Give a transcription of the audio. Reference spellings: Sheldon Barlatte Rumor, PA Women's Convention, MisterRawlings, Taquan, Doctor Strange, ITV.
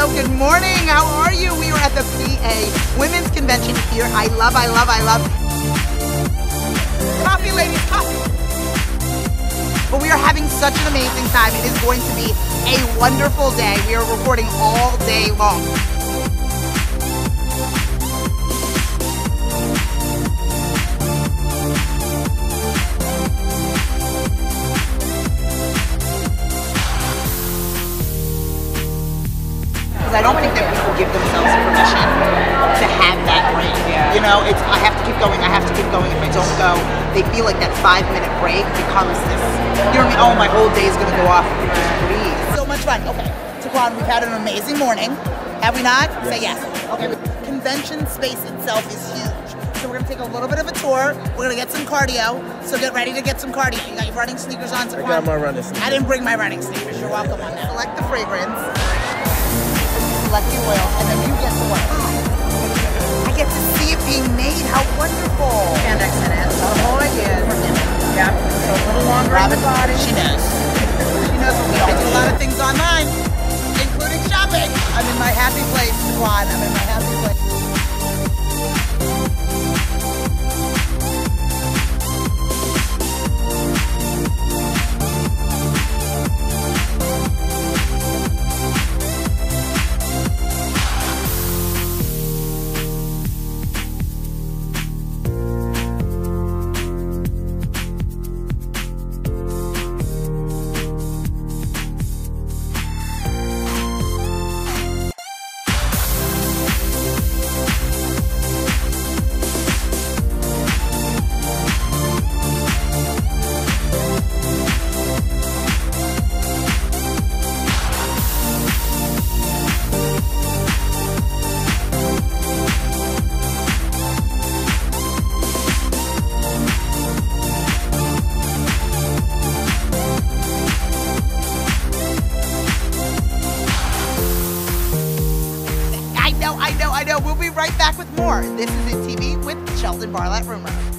Hello, good morning. How are you? We are at the PA Women's Convention here. I love. Coffee, ladies, coffee. But we are having such an amazing time. It is going to be a wonderful day. We are recording all day long. I don't think that people give themselves permission to have that break. Yeah. You know, I have to keep going, If I don't go, they feel like that 5-minute break becomes this, you know what I mean? Oh, my whole day is going to go off. Please. So much fun. Okay, Taquan, we've had an amazing morning. Have we not? Yes. Say yes. Okay, the convention space itself is huge. So we're going to take a little bit of a tour. We're going to get some cardio. So get ready to get some cardio. You got your running sneakers on, Taquan? I got my running sneakers. I didn't bring my running sneakers. You're welcome on that. Select the fragrance. Select the oil, and then you get to work. I get to see it being made. How wonderful! Spandex in it. The whole idea. Yeah, so a little longer on the body. She knows. She knows what we all do. I do a lot of things online, including shopping. I'm in my happy place, Taquan. I'm in my happy place. I know. We'll be right back with more. This is ITV with Sheldon Barlatte Rumor.